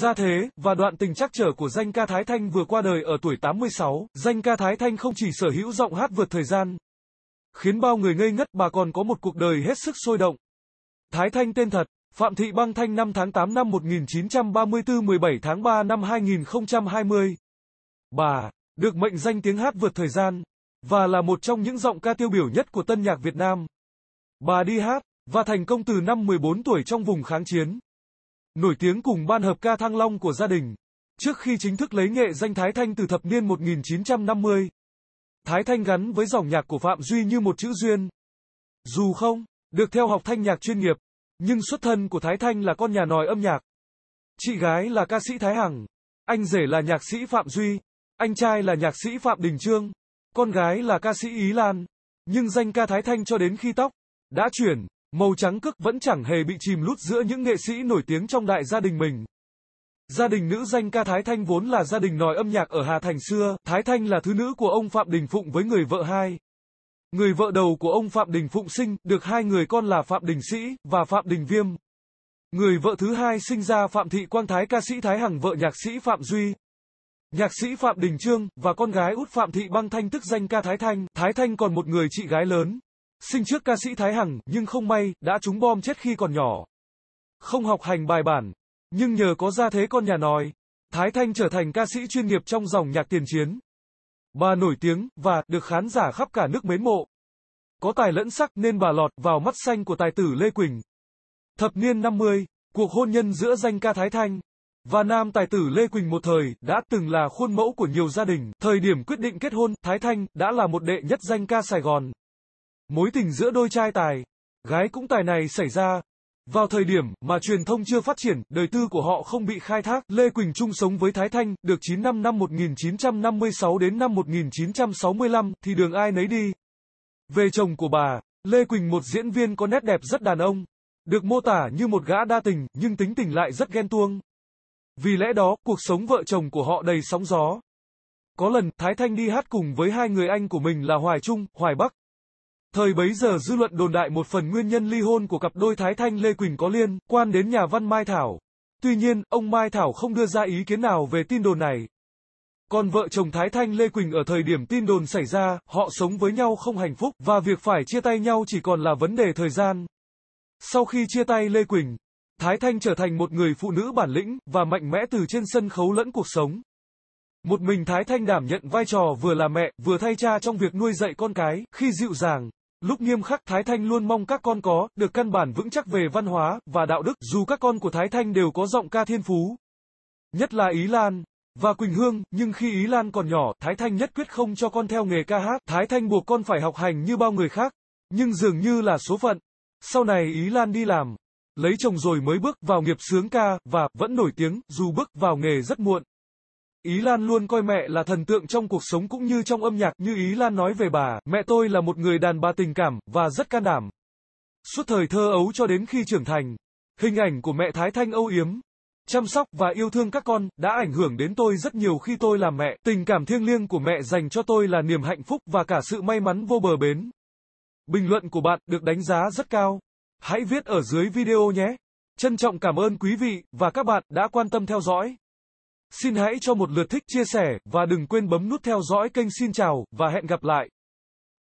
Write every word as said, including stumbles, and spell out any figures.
Gia thế và đoạn tình trắc trở của danh ca Thái Thanh vừa qua đời ở tuổi tám mươi sáu, danh ca Thái Thanh không chỉ sở hữu giọng hát vượt thời gian, khiến bao người ngây ngất, bà còn có một cuộc đời hết sức sôi động. Thái Thanh tên thật, Phạm Thị Băng Thanh, năm tháng tám năm một nghìn chín trăm ba mươi tư, mười bảy tháng ba năm hai nghìn không trăm hai mươi. Bà được mệnh danh tiếng hát vượt thời gian, và là một trong những giọng ca tiêu biểu nhất của tân nhạc Việt Nam. Bà đi hát, và thành công từ năm mười bốn tuổi trong vùng kháng chiến. Nổi tiếng cùng ban hợp ca Thăng Long của gia đình, trước khi chính thức lấy nghệ danh Thái Thanh từ thập niên một nghìn chín trăm năm mươi. Thái Thanh gắn với dòng nhạc của Phạm Duy như một chữ duyên. Dù không được theo học thanh nhạc chuyên nghiệp, nhưng xuất thân của Thái Thanh là con nhà nòi âm nhạc. Chị gái là ca sĩ Thái Hằng, anh rể là nhạc sĩ Phạm Duy, anh trai là nhạc sĩ Phạm Đình Chương, con gái là ca sĩ Ý Lan. Nhưng danh ca Thái Thanh cho đến khi tóc đã chuyển màu trắng cước vẫn chẳng hề bị chìm lút giữa những nghệ sĩ nổi tiếng trong đại gia đình mình. Gia đình nữ danh ca Thái Thanh vốn là gia đình nòi âm nhạc ở Hà Thành xưa. Thái Thanh là thứ nữ của ông Phạm Đình Phụng với người vợ hai. Người vợ đầu của ông Phạm Đình Phụng sinh được hai người con là Phạm Đình Sĩ và Phạm Đình Viêm. Người vợ thứ hai sinh ra Phạm Thị Quang Thái, ca sĩ Thái Hằng, vợ nhạc sĩ Phạm Duy, nhạc sĩ Phạm Đình Chương, và con gái út Phạm Thị Băng Thanh tức danh ca Thái Thanh. Thái Thanh còn một người chị gái lớn, sinh trước ca sĩ Thái Hằng, nhưng không may đã trúng bom chết khi còn nhỏ. Không học hành bài bản, nhưng nhờ có gia thế con nhà nòi, Thái Thanh trở thành ca sĩ chuyên nghiệp trong dòng nhạc tiền chiến. Bà nổi tiếng và được khán giả khắp cả nước mến mộ. Có tài lẫn sắc nên bà lọt vào mắt xanh của tài tử Lê Quỳnh. Thập niên năm mươi, cuộc hôn nhân giữa danh ca Thái Thanh và nam tài tử Lê Quỳnh một thời đã từng là khuôn mẫu của nhiều gia đình. Thời điểm quyết định kết hôn, Thái Thanh đã là một đệ nhất danh ca Sài Gòn. Mối tình giữa đôi trai tài, gái cũng tài này xảy ra vào thời điểm mà truyền thông chưa phát triển, đời tư của họ không bị khai thác. Lê Quỳnh chung sống với Thái Thanh được chín năm, năm một nghìn chín trăm năm mươi sáu đến năm một nghìn chín trăm sáu mươi lăm thì đường ai nấy đi. Về chồng của bà, Lê Quỳnh, một diễn viên có nét đẹp rất đàn ông, được mô tả như một gã đa tình nhưng tính tình lại rất ghen tuông. Vì lẽ đó, cuộc sống vợ chồng của họ đầy sóng gió. Có lần, Thái Thanh đi hát cùng với hai người anh của mình là Hoài Trung, Hoài Bắc. Thời bấy giờ dư luận đồn đại một phần nguyên nhân ly hôn của cặp đôi Thái Thanh Lê Quỳnh có liên quan đến nhà văn Mai Thảo. Tuy nhiên, ông Mai Thảo không đưa ra ý kiến nào về tin đồn này. Còn vợ chồng Thái Thanh Lê Quỳnh ở thời điểm tin đồn xảy ra, họ sống với nhau không hạnh phúc, và việc phải chia tay nhau chỉ còn là vấn đề thời gian. Sau khi chia tay Lê Quỳnh, Thái Thanh trở thành một người phụ nữ bản lĩnh và mạnh mẽ từ trên sân khấu lẫn cuộc sống. Một mình Thái Thanh đảm nhận vai trò vừa là mẹ, vừa thay cha trong việc nuôi dạy con cái. Khi dịu dàng, lúc nghiêm khắc, Thái Thanh luôn mong các con có được căn bản vững chắc về văn hóa và đạo đức. Dù các con của Thái Thanh đều có giọng ca thiên phú, nhất là Ý Lan và Quỳnh Hương, nhưng khi Ý Lan còn nhỏ, Thái Thanh nhất quyết không cho con theo nghề ca hát. Thái Thanh buộc con phải học hành như bao người khác, nhưng dường như là số phận. Sau này Ý Lan đi làm, lấy chồng rồi mới bước vào nghiệp sướng ca, và vẫn nổi tiếng dù bước vào nghề rất muộn. Ý Lan luôn coi mẹ là thần tượng trong cuộc sống cũng như trong âm nhạc. Như Ý Lan nói về bà, mẹ tôi là một người đàn bà tình cảm và rất can đảm. Suốt thời thơ ấu cho đến khi trưởng thành, hình ảnh của mẹ Thái Thanh âu yếm, chăm sóc và yêu thương các con đã ảnh hưởng đến tôi rất nhiều khi tôi làm mẹ. Tình cảm thiêng liêng của mẹ dành cho tôi là niềm hạnh phúc và cả sự may mắn vô bờ bến. Bình luận của bạn được đánh giá rất cao. Hãy viết ở dưới video nhé. Trân trọng cảm ơn quý vị và các bạn đã quan tâm theo dõi. Xin hãy cho một lượt thích, chia sẻ, và đừng quên bấm nút theo dõi kênh. Xin chào, và hẹn gặp lại.